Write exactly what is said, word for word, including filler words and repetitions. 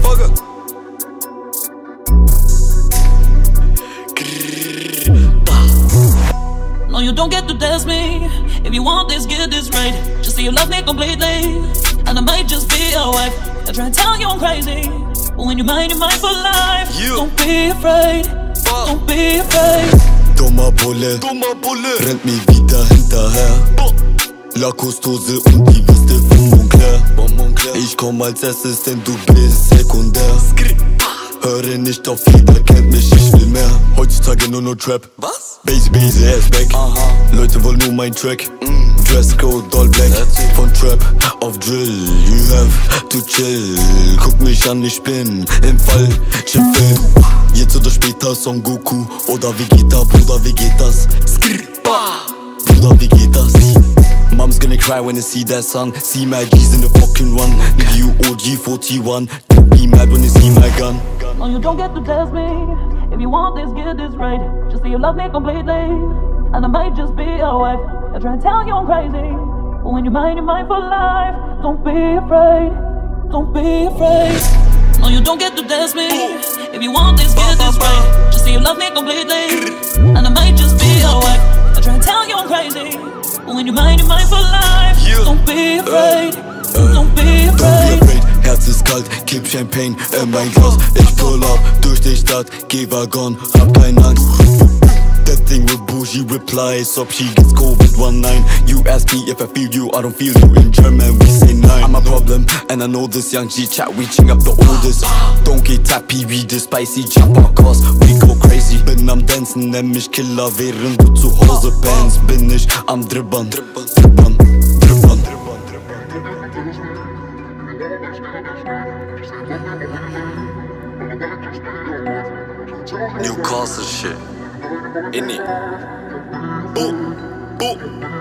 motherfucker. No, you don't get to test me. If you want this, get this right. Just say you love me completely, and I might just be your wife. I try to tell you I'm crazy, but when you mind, you mind for life. You. Don't be afraid. Fuck. Don't be afraid. Dummer Bulle, dummer Bulle, rennt mir wieder hinterher. Buh. Lackhose und die Weste von Moncler. Moncler. Ich komm als erstes, denn du bist sekundär. Skri. Höre nicht auf, jeder kennt mich, ich will mehr. Heutzutage nur nur Trap. Was? Base, Base, ass weg. Aha. Leute wollen nur mein Track. Mm. Dresscode, all black. Von Trap auf Drill, you have to chill. Guck mich an, ich bin im falschen Film. Jetzt oder später Son Goku oder Vegeta, Bruder, wie geht das? Skripa! Bruder, wie geht das? Mom's gonna cry when I see that son. See my G's in the fucking run. Nigga, you O G forty-one. Don't be mad when you see my gun. No, you don't get to test me. If you want this, get this right. Just say you love me completely, and I might just be your wife. I try to tell you I'm crazy, but when you mind, you mind for life. Don't be afraid. Don't be afraid. No, you don't get to test me. If you want this, get this right. Just say you love me completely, and I might just be your wife. I try to tell you I'm crazy, but when you mind, you mind for life. Don't be afraid. Don't be afraid. Herz ist kalt, kipp Champagne in mein Glas. Ich pull up durch die Stadt, geh Waggon, hab keine Angst. That thing with bougie replies up, she gets COVID nineteen. You ask me if I feel you, I don't feel you. In German we say nine. I'm a problem, and I know this young G chat, we ching up the oldest. Don't get happy, we the spicy chopper cause we go crazy. Bin am Dancen, nenn mich Killer, während du zu Hause pennst. Bin ich am Dribbern, Dribbern, Dribbern, Dribbern. Newcastle shit, innit? Boop, boop.